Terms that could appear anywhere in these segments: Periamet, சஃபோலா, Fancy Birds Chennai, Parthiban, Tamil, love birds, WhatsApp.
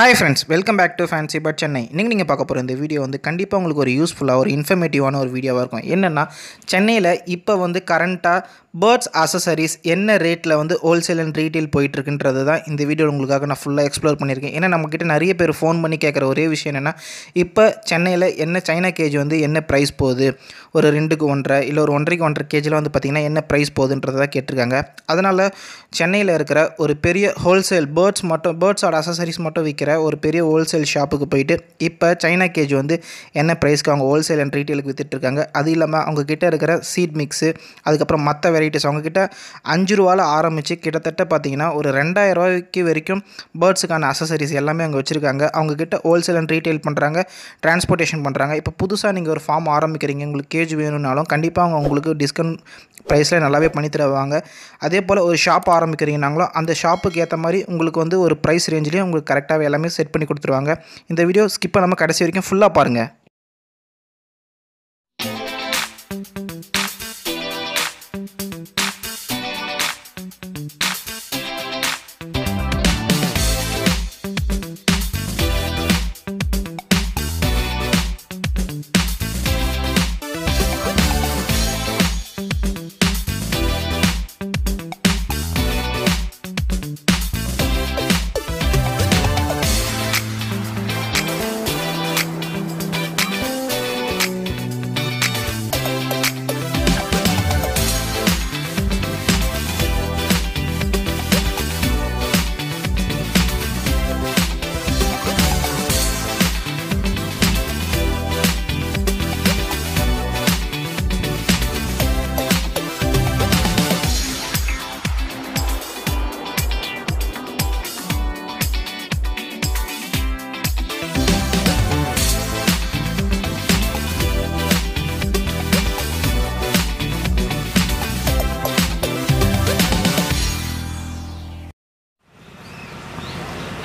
Hi friends, welcome back to Fancy Birds Chennai. Ningu neenga paakaporu indha video vandu kandipa ungalku or useful or informative ana or video va irukum. Enna na Chennai la ipo vandu current ah birds accessories enna rate la vandu wholesale and retail poitirukundradha da indha video ungalukkaga na full ah explore pannirken. Enna namakitta nariya per phone panni kekra ore vishayam enna ipo Chennai la enna China cage vandu enna price podu or 2 ku 1.5 illa or 1.5 ku 1.5 cage la vandu pathina enna price podundradha ketirukanga. Adanal Chennai la irukra or periya wholesale birds mattum birds or accessories mattum ஒரு பெரிய wholesale ஷாப்புக்கு போயிடு இப்ப China gauge வந்து என்ன பிரைஸ்க்கு அவங்க wholesale and ரீட்டெயிலுக்கு வித்திட்டு இருக்காங்க அது இல்லாம அவங்க கிட்ட இருக்கிற சீட் mix அதுக்கு அப்புறம் மத்த வெரைட்டிஸ் அவங்க கிட்ட 5 ரூபாயில ஆரம்பிச்சு கிட்டத்தட்ட பாத்தீங்கன்னா ஒரு 2000 ரூபாய்க்கு வரைக்கும் பர்ட்ஸ்க்கான அக்சஸரீஸ் எல்லாமே அவங்க வச்சிருக்காங்க அவங்க கிட்ட ஹோல்சேல் அண்ட் ரீட்டெயில் பண்றாங்க டிரான்ஸ்போர்ட்டேஷன் பண்றாங்க இப்ப புதுசா நீங்க ஒரு ஃபார்ம் ஆரம்பிக்கிறீங்க உங்களுக்கு கேஜ் வேணும்னாலும் கண்டிப்பா அவங்க உங்களுக்கு டிஸ்கவுண்ட் பிரைஸ்ல நல்லாவே பண்ணி தருவாங்க அதே போல ஒரு ஷாப் ஆரம்பிக்கிறீங்கனாங்களோ அந்த ஷாப்புக்கு ஏத்த மாதிரி உங்களுக்கு வந்து ஒரு பிரைஸ் ரேஞ்சிலே உங்களுக்கு கரெக்ட்டா எல்லாமே செட் பண்ணி கொடுத்துருவாங்க இந்த வீடியோ ஸ்கிப் பண்ணாம கடைசி வரைக்கும் ஃபுல்லா பாருங்க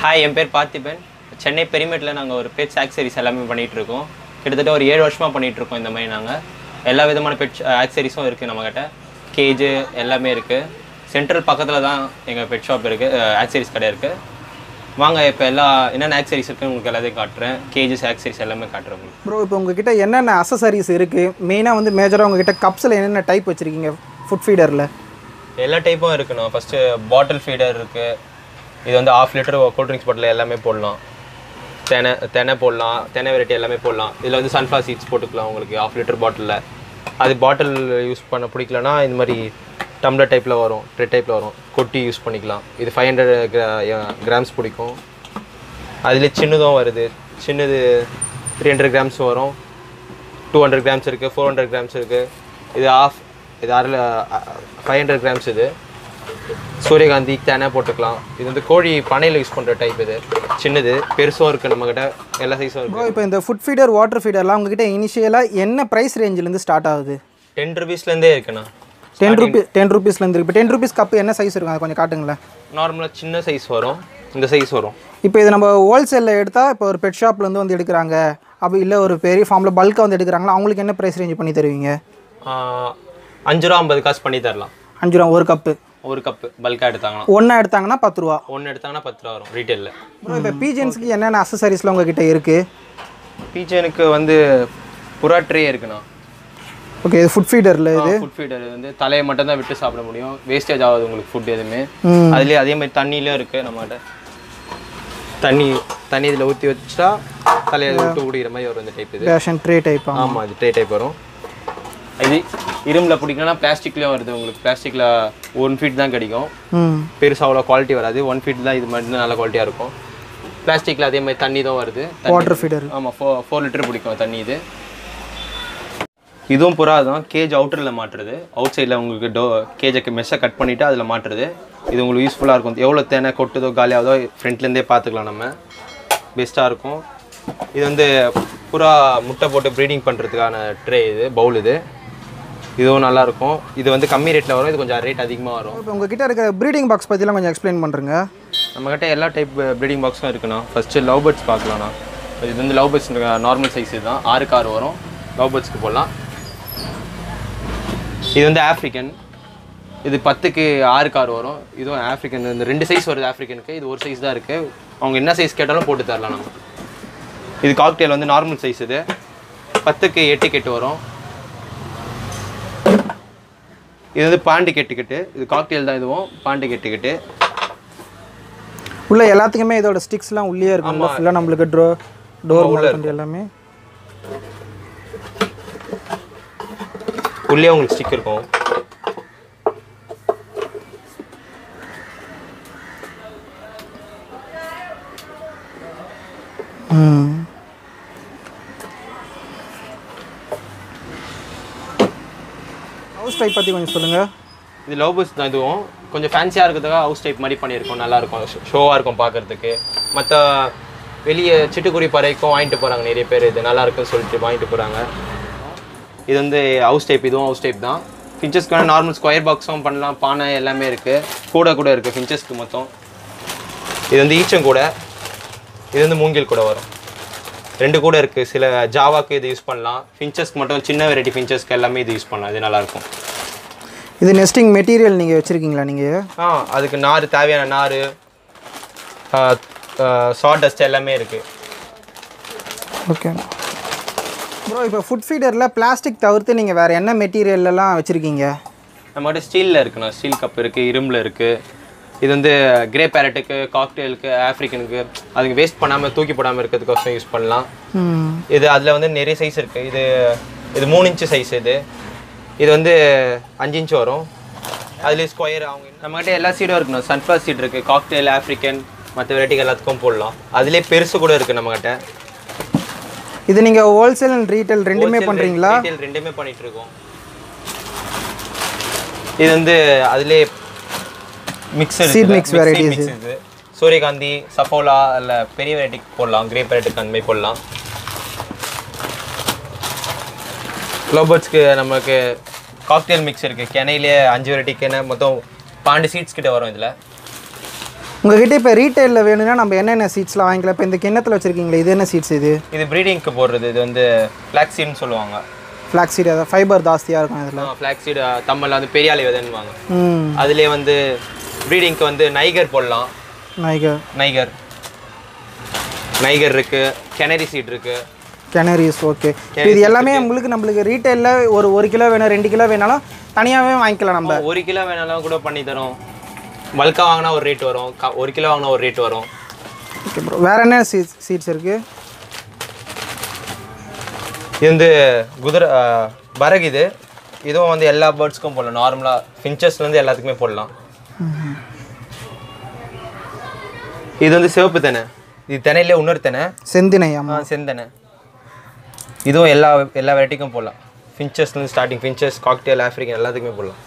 Hi, I'm Parthiban. Chennai Periamet la naanga oru pet accessories ellame pannittu irukom. Kidathetta oru 7 varshama pannittu irukom indha mari naanga. Ella vidhamana pet accessories um irukku namagatta. Cage ellame irukku. Central pakkathula dhaan enga pet shop irukku, accessories kada irukku. Vaanga ipo ella enna accessories irukku ungalku elladhai kaatren. Cages accessories ellame kaatren. Bro, ipo ungakitta enna accessories irukku? Main ah vandu major ah ungakitta cups la enna type vechirukeenga food feeder la? Ella type um irukku. First bottle feeder irukku. This is a half liter cold drinks bottle. Tena variety ellame podalam. This is sunflower seeds half liter bottle. That bottle use panna pidikkalana indha mari tumbler type la varum, tray type la varum. Kotti use panikalam. Idu 500 grams pidikum. Adile chinnadum varudhu. Chinnadu 300 grams varum. 200 grams irukku, 400 grams irukku. Idu half idu 500 grams idu. சூரியகாந்தி தான போட்டுக்கலாம் இது வந்து கோழி பணையில use பண்ற type இது சின்னது பெருசா இருக்கு நம்மகிட்ட எல்லா சைஸும் இருக்கு bro இப்போ இந்த ஃபுட் ஃபீடர் வாட்டர் ஃபீடர்லாம் உங்ககிட்ட இனிஷியலா என்ன பிரைஸ் ரேஞ்சில இருந்து ஸ்டார்ட் ஆகுது 10 ரூபீஸ்ல இருந்தே இருக்குனா 10 ரூபீஸ்ல இருந்து இப்போ 10 ரூபீஸ் கப் என்ன சைஸ் இருக்கு கொஞ்சம் காட்டுங்களா நார்மலா சின்ன சைஸ் வரும் இந்த சைஸ் வரும் இப்போ இது நம்ம ஹோல்சேல்ல எடுத்தா இப்போ ஒரு பெட் ஷாப்ல இருந்து வந்து எடுக்கறாங்க அப்ப இல்ல ஒரு பெரிய ஃபார்ம்ல பல்கா வந்து எடுக்கறாங்க அவங்களுக்கு என்ன பிரைஸ் ரேஞ்ச் பண்ணி தருவீங்க 5.50 காசு பண்ணி தரலாம் 5 ரூபாய் ஒரு cup bulk edutanga onna edutanga 10 rupaya onna edutanga 10 rupaya varum retail la bro ipo pigeons ku enna accessories la unga kitta irukku pigeon ku vandu pura tray irukna okay food feeder la idu food feeder vandu thalai mattum da vittu saapida mudiyum wastage avadhu ungalku food edume adile adhe mari thanni la irukku nammada thanni idla oothi vechitta thalai oothi kudigira mari varum indha type idu fashion tray type aama idu tray type varum இது இரும்புல புடிக்கனா பிளாஸ்டிக்லயே வருது உங்களுக்கு பிளாஸ்டிக்ல 1 feet தான் கிடைக்கும் பெருசா அவ்வளவு quality வராது 1 feet தான் இது மட்டும் நல்ல குவாலிட்டியா இருக்கும் பிளாஸ்டிக்ல அதே மாதிரி தண்ணி தான் வருது வாட்டர் ஃபீடர் ஆமா 4 லிட்டர் புடிக்கும் தண்ணி இது இதுவும் புறாதான் கேஜ் அவுட்டர்ல மாட்றது அவுட் சைடுல உங்களுக்கு கேஜ்க்கு மெஷ் கட் பண்ணிட்டு அதுல மாட்றது இது உங்களுக்கு யூஸ்ஃபுல்லா இருக்கும் எவ்வளவு தேனே கொட்டுதோ காலியாவதோ ஃப்ரண்ட்ல இருந்தே பாத்துக்கலாம் நம்ம பெஸ்டா இருக்கும் இது வந்து புறா முட்டை போட்டு ப்ரீடிங் பண்றதுக்கான ட்ரே இது பவுல் இது இதுவும் நல்லா இருக்கும் இது வந்து கம்மி ரேட்ல வரும் இது கொஞ்சம் ரேட் அதிகமா வரும் இப்போ உங்க கிட்ட இருக்கிற ப்ரீடிங் பாக்ஸ் பத்திலாம் கொஞ்சம் எக்ஸ்பிளைன் பண்றீங்க நம்ம கிட்ட எல்லா டைப் ப்ரீடிங் பாக்ஸும் இருக்குனா ஃபர்ஸ்ட் லவ் பர்ட்ஸ் பார்க்கலாம்னா இது வந்து லவ் பர்ட்ஸ் நார்மல் சைஸ் இதுதான் 6 வரும் லவ் பர்ட்ஸ்க்கு போடலாம் இது வந்து ஆப்பிரிக்கன் இது 10க்கு 6 வரும் இதுவும் ஆப்பிரிக்கன் இந்த 2 சைஸ் வருது ஆப்பிரிக்கனுக்கு இது ஒரு சைஸ் தான் இருக்கு அவங்க என்ன சைஸ் கேட்டாலும் போட்டு தரலாம் நாம இது காக்டெயில் வந்து நார்மல் சைஸ் இது 10 க்கு 8 கெட் வரும் இது வந்து பாண்டி கெட் இது காக்டெயில் தான் இதுவும் பாண்டி கெட் உள்ள எல்லாத்துக்குமே இதோட ஸ்டிக்ஸ்லாம் உள்ளே இருக்கும்ல ஃபுல்லா நமக்கு டோர் உள்ள எல்லாமே உள்ளே உங்களுக்கு ஸ்டிக் இருக்கும் House type பத்தி கொஞ்சம் சொல்லுங்க. இது லவ் பஸ் தான் இதுவும் கொஞ்சம் ஃபேன்சியா இருக்குதுங்க ஹவுஸ் டைப் மாதிரி பண்ணியிருக்கோம் நல்லா இருக்கும் ஷோவா இருக்கும் பார்க்கிறதுக்கு. மத்த வெளிய சிட்டுக்குருவி பறைக்கும் வாங்கிட்டு போறாங்க நிறைய பேர் இது நல்லா இருக்குன்னு சொல்லிட்டு வாங்கிட்டு போறாங்க. இது வந்து ஹவுஸ் டைப் இதுவும் ஹவுஸ் டைப் தான். ஃபின்ச்சஸ்க்கான நார்மல் ஸ்கொயர் பாக்ஸும் பண்ணலாம் பானை எல்லாமே இருக்கு. கூட இருக்கு ஃபின்ச்சஸ்க்கு மொத்தம். இது வந்து ஈச்சம் கூட இது வந்து மூங்கில் கூட வரும் ரெண்டு கூட இருக்கு சில ஜாவாக்கு இது யூஸ் பண்ணலாம் ஃபின்ச்சஸ்க்கு மட்டும் சின்ன வெரைட்டி ஃபின்ச்சஸ்க்கு எல்லாமே இது யூஸ் பண்ணலாம் இது நல்லா இருக்கும் இது நெஸ்டிங் மெட்டீரியல் நீங்க வச்சிருக்கீங்களா நீங்க அதுக்கு நார் தேவையான நார் சாடஸ்ட் எல்லாமே இருக்கு ஓகே bro இப்போ ஃபுட் ஃபீடர்ல பிளாஸ்டிக் தவிர்த்து நீங்க வேற என்ன மெட்டீரியல் எல்லாம் வச்சிருக்கீங்க நம்மட்ட ஸ்டீல்ல இருக்குனா ஸ்டீல் கப் இருக்கு இரும்புல இருக்கு இது வந்து கிரே பேரட்டுக்கு காக்டெயிலுக்கு ஆப்பிரிக்கனுக்கு அதுக்கு வேஸ்ட் பண்ணாம தூக்கி போடாம இருக்கிறதுக்கு யூஸ் பண்ணலாம் இது அதுல வந்து நிறைய சைஸ் இருக்கு இது இது 3 இன்ச் சைஸ் இது இது வந்து 5 இன்ச் வரும் அதுல ஸ்கொயர் அவங்க நம்மகிட்ட எல்லா சீடும் இருக்குணும் சன்ஃப்ளவர் சீட் இருக்கு காக்டெயில் ஆப்பிரிக்கன் மற்ற வெரைட்டிகள் எல்லாத்துக்கும் போடலாம் அதுல பெருசு கூட இருக்கு நம்மகிட்ட இது நீங்க ஹோல்சேல் அண்ட் ரீட்டைல் ரெண்டுமே பண்றீங்களா ரீட்டைல் ரெண்டுமே பண்ணிட்டு இருக்கோம் இது வந்து அதுல Mixer seed mix varieties Soryakandhi, Sapola alla periya variety podlam grey variety kanmai podlam Lovebirds ku namakku cocktail mix irukku kenaile 5 variety kena motham 12 seeds kitta varum idla unga kitta ipo retail la venuna namba enna enna seeds la vaangala ipo indha kennathula vechirukinga idu enna seeds idu breeding ku podrudhu idu vandu flax seed nu solluvaanga flax seed adha fiber daasthiya irukum idla flax seed tamil adhu periyale vedan vaanga adile vandu breeding ku vandu tiger podlam tiger irukku canary seed irukku canaries okay இது எல்லாமே உங்களுக்கு நமக்கு ரீட்டைல்ல ஒரு 1 kg வேணா 2 kg வேணாலும் தனியாவே வாங்கிக்கலாம் நம்ம 1 kg வேணாலும் கூட பண்ணி தரோம் வல்கா வாங்குனா ஒரு ரேட் வரும் 1 kg வாங்குனா ஒரு ரேட் வரும் ஓகே bro வேற என்ன seeds இருக்கு இது வந்து குதிரை பரக் இது இதுவும் வந்து எல்லா birds-க்கும் போடலாம் நார்மலா finches-ல இருந்து எல்லாத்துக்குமே போடலாம் இது வந்து சிவப்பு தெனை இது தெனையிலே இன்னொரு தெனை செந்தினை ஆமா செந்தனை இதுவும் எல்லா வெரைட்டிக்கும் போடலாம் ஃபின்ச்சஸ்ல இருந்து ஸ்டார்டிங் ஃபின்ச்சஸ் காக்டெயில் ஆப்பிரிக்கன் எல்லாத்துக்குமே போடலாம்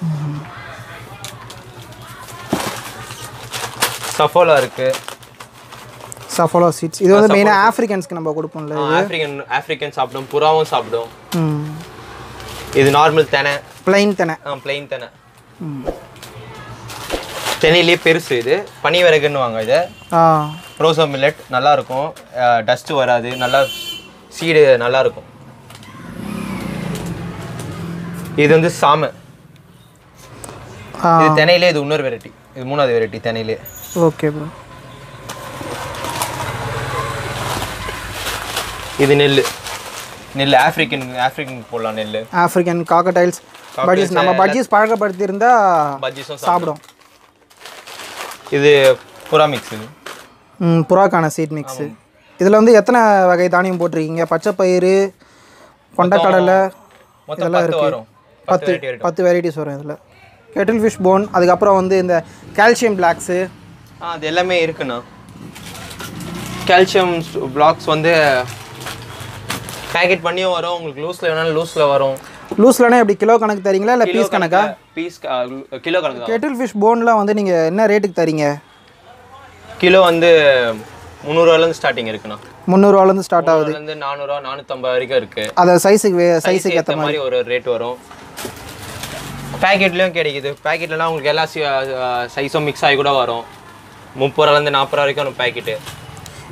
சஃபோலா இருக்கு சஃபோலா சீட்ஸ் இது வந்து மெயினா ஆப்பிரிக்கன்ஸ்க்கு நம்ம கொடுப்போம்ல ஆப்பிரிக்கன் சாப்பிடும் புறாவும் சாப்பிடும் இது நார்மல் தெனை ப்ளைன் தெனை ப்ளைன் தெனை தெனையிலே பெருசு இது பனி விறகுன்னு வாங்க இது ரோசோ மில்லட் நல்லா இருக்கும் டஸ்ட் வராது நல்லா சீடு நல்லா இருக்கும் இது வந்து சாமை இது தெனையிலே இது இன்னொரு வெரைட்டி இது மூணாவது வெரைட்டி தெனையிலே ஓகே bro இது நெல் ஆப்பிரிக்கன் போடலாம் நெல் ஆப்பிரிக்கன் காக்கடைல்ஸ் பட்ஜீஸ் நம்ம பட்ஜீஸ் பழக்கப்படுத்தி இருந்தா பட்ஜீஸும் சாப்பிடும் இது புரா மிக்ஸ் புறாக்கான சீட் மிக்ஸ் இதில் வந்து எத்தனை வகை தானியம் போட்டிருக்கீங்க பச்சை பயிறு கொண்டக்கடலை இதெல்லாம் இருக்குது 10 வெரைட்டிஸ் வரும் இதில் கெட்டில் ஃபிஷ் போன் அதுக்கப்புறம் வந்து இந்த கால்சியம் பிளாக்ஸு அது எல்லாமே இருக்குண்ணா கால்சியம் பிளாக்ஸ் வந்து பேக்கெட் பண்ணியும் வரும் உங்களுக்கு லூஸில் வேணாலும் லூஸில் வரும் லூஸ்லனா எப்படி கிலோ கணக்கு தரீங்களா இல்ல பீஸ் கணக்கா பீஸ் கிலோ கணக்கு கெட்டில் ஃபிஷ் போன்லாம் வந்து நீங்க என்ன ரேட்டுக்கு தரீங்க கிலோ வந்து 300 ரூபாயில இருந்து ஸ்டார்டிங் இருக்குனா 300 ரூபாயில இருந்து ஸ்டார்ட் ஆகுது அதுல இருந்து 400 ரூபாய் 450 வரைக்கும் இருக்கு அத சைஸ்க்கு ஏத்த மாதிரி ஒரு ரேட் வரும் பாக்கெட்லயும் கிடைக்குது பாக்கெட்லலாம் உங்களுக்கு எல்லா சைஸும் mix ஆகி கூட வரும் 30 ரூபாயில இருந்து 40 ரூபாய் வரைக்கும் ஒரு பாக்கெட்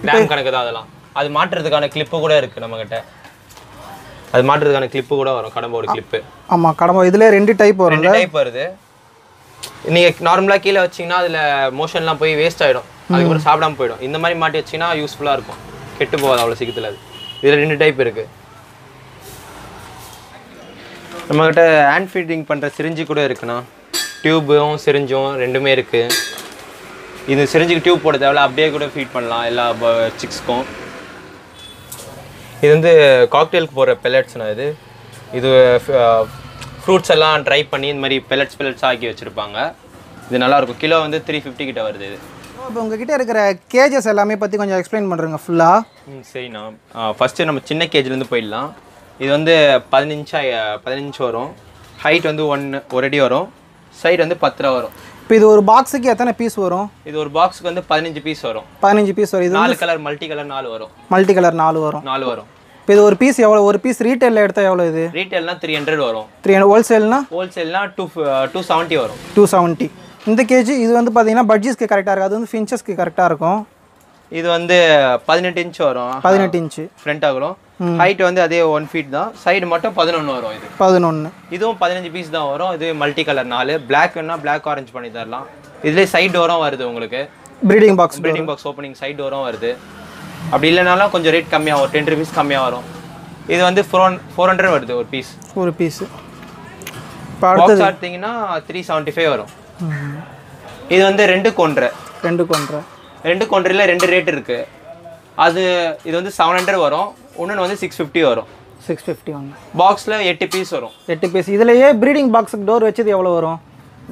கிராம் கணக்கு தான் அதெல்லாம் அது மாற்றிறதுக்கான கிளிப் கூட இருக்கு நம்மகிட்ட அது மாட்டிறதுக்கான கிளிப்பு கூட வரும் கடம்போட கிளிப்பு ஆமாம் கடம்போ இதில் ரெண்டு டைப் வரும் ரெண்டு டைப் வருது நீங்கள் நார்மலாக கீழே வச்சிங்கன்னா அதில் மோஷன்லாம் போய் வேஸ்ட் ஆகிடும் அதுக்கப்புறம் சாப்பிடாம போயிடும். இந்த மாதிரி மாட்டி வச்சிங்கன்னா யூஸ்ஃபுல்லாக இருக்கும், கெட்டு போகாது அவ்வளோ சீக்கிரத்தில். அது இதில் ரெண்டு டைப் இருக்குது. நம்மக்கிட்ட ஹேண்ட் ஃபீடிங் பண்ணுற சிரிஞ்சு கூட இருக்குண்ணா, டியூபும் சிரிஞ்சும் ரெண்டுமே இருக்குது. இது சிரிஞ்சுக்கு டியூப் போட தேவையில்ல, அப்படியே கூட ஃபீட் பண்ணலாம் எல்லா சிக்ஸ்க்கும். இது வந்து காக்டெயிலுக்கு போடுற பெல்லட்ஸ்னா, இது இது ஃப்ரூட்ஸ் எல்லாம் ட்ரை பண்ணி இந்த மாதிரி பெல்லட்ஸ் ஆக்கி வச்சுருப்பாங்க. இது நல்லாயிருக்கும். கிலோ வந்து 350 கிட்ட வருது. இது இப்போ உங்ககிட்ட இருக்கிற கேஜஸ் எல்லாமே பற்றி கொஞ்சம் எக்ஸ்பிளைன் பண்ணுறேங்க ஃபுல்லாக. சரிண்ணா, ஃபஸ்ட்டு நம்ம சின்ன கேஜ்லேருந்து போயிடலாம். இது வந்து 15 வரும், ஹைட் வந்து ஒரு அடி வரும், சைடு வந்து 10 வரும். இப்போ இது ஒரு பாக்ஸுக்கு எத்தனை பீஸ் வரும்? இது ஒரு பாக்ஸுக்கு வந்து 15 பீஸ் வரும். 15 பீஸ் வரும். இது 4 கலர், மல்டி கலர் 4 வரும். மல்டி கலர் 4 வரும். இப்போ இது ஒரு பீஸ் எவ்வளோ? ஒரு பீஸ் ரீட்டெயிலில் எடுத்தால் எவ்வளோ? இது ரீட்டெயில்னால் 300 வரும். 300. ஹோல்சேல்னால் 270 வரும். 270 இந்த கேஜி. இது வந்து பார்த்தீங்கன்னா பட்ஜெட்ஸ்க்கு கரெக்டாக இருக்கும், அது வந்து ஃபின்ச்சஸ்க்கு கரெக்டாக இருக்கும். இது வந்து 18 வரும். 18 ஃப்ரண்ட் ஆகும். ஹைட் வந்து அதே 1 feet தான். சைடு மட்டும் 11 வரும். இது 11. இதுவும் 15 பீஸ் தான் வரும். இது மல்டி கலர் 4, பிளாக் வேணா பிளாக் ஆரஞ்சு பண்ணி தரலாம். இதுலேயே சைட் டோரும் வருது உங்களுக்கு. ப்ரீடிங் பாக்ஸ் ஓப்பனிங் சைட் டோரும் வருது. அப்படி இல்லைனாலும் கொஞ்சம் ரேட் கம்மியாக வரும், 10 rupees கம்மியாக வரும். இது வந்து 400 வருது ஒரு பீஸ். பாக்ஸ் பார்த்தீங்கன்னா 375 வரும். இது வந்து ரெண்டு கொன்றை ரெண்டு ரேட் இருக்கு. அது இது வந்து 700 வரும், ஒன்னு வந்து 650 வரும். 650 ஒன்று பாக்ஸில் 8 பீஸ் வரும். 8 பீஸ். இதுலயே ப்ரீடிங் பாக்ஸுக்கு டோர் வச்சது எவ்வளோ வரும்?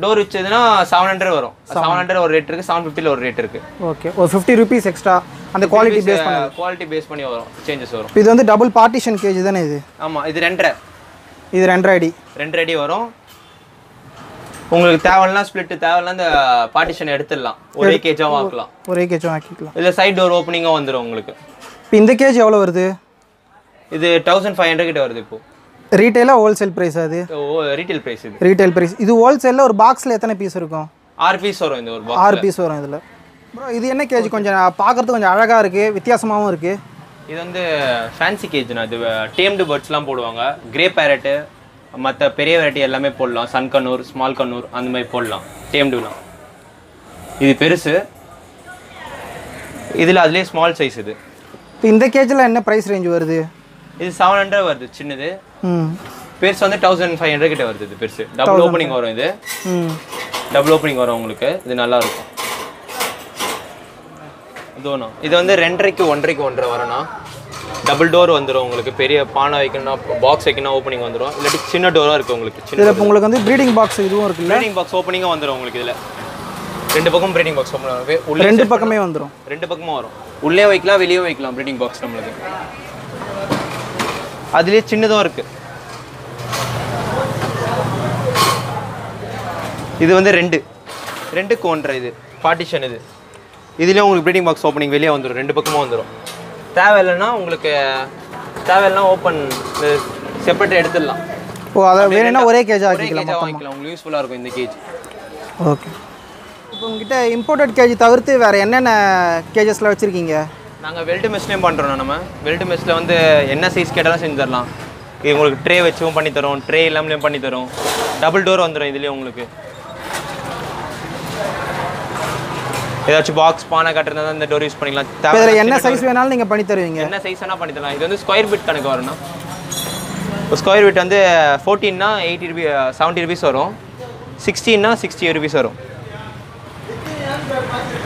டோர் வச்சதுன்னா 700 வரும். 700 ஒரு ரேட் இருக்கு, 750 ஒரு ரேட் இருக்கு. ஓகே, ஒரு 50 rupees எக்ஸ்ட்ரா அந்த குவாலிட்டி பேஸ் பண்ணி வரும், சேஞ்சஸ் வரும். இது வந்து டபுள் பார்ட்டிஷன் கேஜ் தானே இது? ஆமாம், இது 2.5 அடி வரும். உங்களுக்கு தேவைன்னா ஸ்பிளிட், தேவைன்னா இந்த பார்ட்டிஷன் எடுத்துடலாம், ஒரே கேஜாவும் ஆக்கலாம். இதில் சைட் டோர் ஓப்பனிங்காக வந்துடும் உங்களுக்கு. இப்போ இந்த கேஜ் எவ்வளோ வருது? இது 1500 கிட்ட வருது. இப்போ ரீட்டெயிலாக ஹோல்சேல் ப்ரைஸ்? அது ரீட்டெயில் ப்ரைஸ். இது ரீட்டெயில் ப்ரைஸ். இது ஹோல்சேலில் ஒரு பாக்ஸில் எத்தனை பீஸ் இருக்கும்? 6 பீஸ் வரும். இந்த ஒரு பாக்ஸ் 6 பீஸ் வரும். இதில் ப்ரோ இது என்ன கேஜ்? கொஞ்சம் பார்க்குறதுக்கு கொஞ்சம் அழகாக இருக்குது, வித்தியாசமாகவும் இருக்குது. இது வந்து ஃபேன்சி கேஜ்னா, இது டேம்டு பேர்ட்ஸ்லாம் போடுவாங்க. கிரே பேரட்டு, மற்ற பெரிய வெரைட்டி எல்லாமே போடலாம். சன்கண்ணூர், ஸ்மால் கண்ணூர் அந்த மாதிரி போடலாம். டேம்டுலாம் இது பெருசு, இதில் அதுலேயே ஸ்மால் சைஸ். இது இப்போ இந்த கேஜில் என்ன ப்ரைஸ் ரேஞ்ச் வருது? இது 700 வருது சின்னது. பெருசு வந்து 1500 கிட்ட வருது. இது பெருசு, டபுள் ஓப்பனிங் வரும். இது டபுள் ஓப்பனிங் வரும் உங்களுக்கு. இது நல்லாயிருக்கும். இதுனா இது வந்து 2.5 வரேண்ணா. டபுள் டோர் வந்துடும் உங்களுக்கு. பெரிய பானை வைக்கணும்னா, பாக்ஸ் வைக்கணும் ஓப்பனிங் வந்துடும். இல்லாட்டி சின்ன டோராக இருக்குது உங்களுக்கு. சின்ன உங்களுக்கு வந்து ப்ரீடிங் பாக்ஸ் இதுவும் இருக்குது. ப்ரீடிங் பாக்ஸ் ஓப்பனிங்காக வந்துடும் உங்களுக்கு. இதில் ரெண்டு பக்கம் ப்ரீடிங் பாக்ஸ் ஓப்பன் உள்ள ரெண்டு பக்கமும் வரும். உள்ளே வைக்கலாம், வெளியே வைக்கலாம் ப்ரீடிங் பாக்ஸ் நம்மளுக்கு. அதுலேயே சின்னதும் இருக்குது. இது வந்து 2.5. இது பார்ட்டிஷன். இது இதுலேயே உங்களுக்கு ப்ரீடிங் பாக்ஸ் ஓப்பனிங் வெளியே வந்துடும், ரெண்டு பக்கமும் வந்துடும். தேவையில்லைன்னா உங்களுக்கு தேவையில்லைனா ஓப்பன் செப்பரேட் எடுத்துடலாம். ஓ, அதை வேணும்னா ஒரே கேஜ் வாங்கிக்கலாம். உங்களுக்கு யூஸ்ஃபுல்லாக இருக்கும் இந்த கேஜ். ஓகே, இப்போ உங்ககிட்ட இம்போர்ட்டட் கேஜ் தவிர்த்து வேறு என்னென்ன கேஜஸ்லாம் வச்சுருக்கீங்க? நாங்கள் வெல்டு மெஸ்லேயும் பண்ணுறோம். நம்ம வெல்டு மெஸ்ஸில் வந்து என்ன சைஸ் கேட்டாலும் செஞ்சு தரலாம். இது உங்களுக்கு ட்ரே வச்சும் பண்ணித்தரும், ட்ரே இல்லாமலையும் பண்ணித்தரும். டபுள் டோர் வந்துடும். இதுலேயே உங்களுக்கு ஏதாச்சும் பாக்ஸ் பானை கட்டுறதா தான் இந்த டோர் யூஸ் பண்ணிக்கலாம். இதில் என்ன சைஸ் வேணாலும் நீங்கள் பண்ணி தருவீங்க? என்ன சைஸ் வேணால் பண்ணி தரலாம். இது வந்து ஸ்கொயர் ஃபீட் கணக்கு வரணும். ஸ்கொயர் ஃபீட் வந்து 14னா 70 rupees வரும். 16னா 60 rupees வரும்.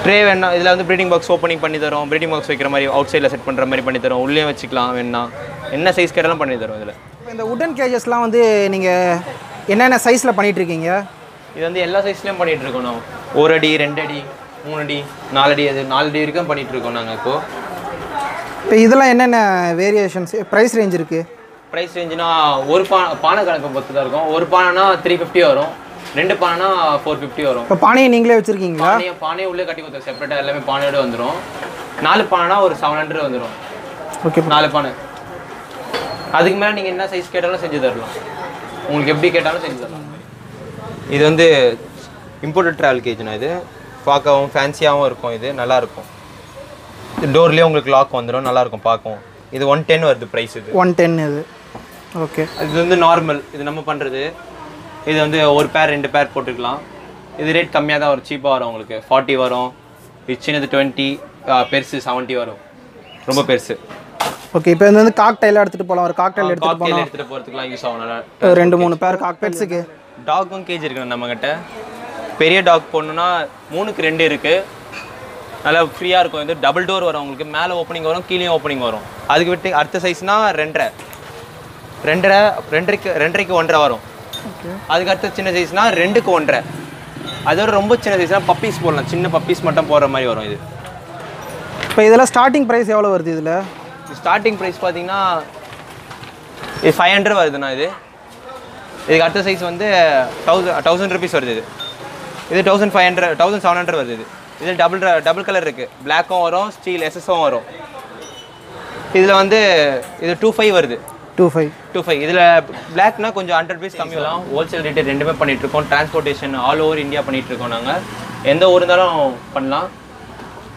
ட்ரே வேணா இதில் வந்து ப்ரீடிங் பாக்ஸ் ஓப்பனிங் பண்ணி தரும். ப்ரீடிங் பாக்ஸ் வைக்கிற மாதிரி அவுட் சைடில் செட் பண்ணுற மாதிரி பண்ணி தரும். உள்ளே வச்சுக்கலாம் வேணா, என்ன சைஸ் கேட்டாலும் பண்ணி தரும். இதில் இந்த உடன் கேஜஸ்லாம் வந்து நீங்கள் என்னென்ன சைஸில் பண்ணிகிட்ருக்கீங்க? இது வந்து எல்லா சைஸ்லேயும் பண்ணிகிட்ருக்கோம் நான். 1 அடி, 2 அடி, 3 அடி, 4 அடி, அது 4 அடி வரைக்கும் பண்ணிகிட்டு இருக்கோம் நாங்கள் இப்போது. இப்போ இதெல்லாம் என்னென்ன வேரியேஷன்ஸ் ப்ரைஸ் ரேஞ்ச் இருக்குது? ப்ரைஸ் ரேஞ்சுனா ஒரு பானை கணக்கு பொறுத்து தான் இருக்கும். ஒரு பானைனா 350 வரும், 2 பானைனா 450 வரும். இப்போ பானையை நீங்களே வச்சுருக்கீங்களா? பானையை உள்ளே கட்டி கொடுத்தோம் செப்பரேட்டாக, எல்லாமே பானையோடு வந்துடும். 4 பானைனா ஒரு 700 வந்துடும். ஓகே, 4 பானை. அதுக்கு மேலே நீங்கள் என்ன சைஸ் கேட்டாலும் செஞ்சு தரலாம். உங்களுக்கு எப்படி கேட்டாலும் செஞ்சு தரலாம். இது வந்து இம்போர்ட்டட் ட்ராவல் கேஜ்னா, இது பார்க்கவும் ஃபேன்சியாகவும் இருக்கும். இது நல்லாயிருக்கும். டோர்லேயே உங்களுக்கு லாக் வந்துடும், நல்லாயிருக்கும் பார்க்கவும். இது 110 வருது ப்ரைஸ். இது 110. இது ஓகே. இது வந்து நார்மல், இது நம்ம பண்ணுறது. இது வந்து ஒரு பேர் 2 பேர் போட்டுக்கலாம். இது ரேட் கம்மியாக தான் வரும், சீப்பாக வரும் உங்களுக்கு. 40 வரும், It's 20 perse 70 varum. Romba perse. Okay, ipo indha cocktail edutittu polam, or cocktail edutittu polam. Cocktail edutittu poradhukku use avana. 2 3 pair cocktails ku dog one cage irukku namagatta. Periya dog ponnuna 3 ku 2 irukku. Nalla free ah irukum. Indha double door varum ungalku, mele opening varum, keeley opening varum. Adukku vittu artha size na 2.5. 2.5 ku 1.5 varum. Okay. Adukku artha chinna size na 2 ku 1.5. Ador romba chinna size na puppies podala, chinna puppies mattum pora mari varum idu. Starting price evlo varudhu? Starting price is 500 varudhu. This size is 1000 rupees. This is 1500, 1700. This is double color, black or steel SSO. This is 25. 25. This is black, 100 rupees. Wholesale retail, transportation all over India.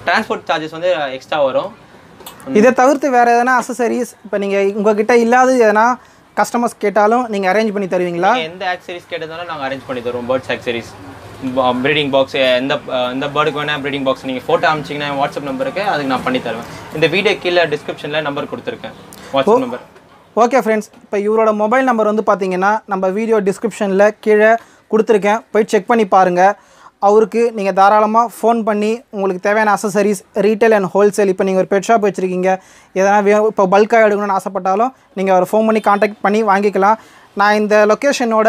Transport charges extra varum. Idha thavirthu vera edana accessories ipo neenga unga kitta illadhu edana customers ketalum neenga arrange panni tharuvingala? Endha accessories ketadala naanga arrange panni tharuvom. Birds accessories, breeding box, endha bird ku vena breeding box neenga photo amchingina WhatsApp number ku adhu na panni tharuven. Indha video killa description la number kuduthirken, WhatsApp number. Okay friends, ipo ivroda mobile number vandu pathingena namba video description la killa kuduthirken, poi check panni paarenga. அவருக்கு நீங்க தாராளமா phone பண்ணி உங்களுக்கு தேவையான accessories retail and wholesale. இப்போ நீங்க ஒரு pet shop வச்சிருக்கீங்க, எதனா இப்போ பல்கா எடுக்கணும்னு ஆசைப்பட்டாலும் நீங்க அவரை ஃபோன் பண்ணி கான்டாக்ட் பண்ணி வாங்கிக்கலாம். நான் இந்த லொகேஷனோட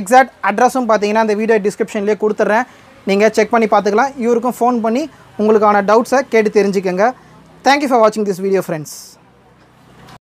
எக்ஸாக்ட் அட்ரஸும் பாத்தீங்கன்னா அந்த வீடியோ டிஸ்கிரிப்ஷன்லயே கொடுத்துறேன். நீங்க செக் பண்ணி பாத்துக்கலாம். இவருக்கும் ஃபோன் பண்ணி உங்களுக்கான டவுட்ஸை கேட்டு தெரிஞ்சுக்கங்க. Thank you for watching this video friends.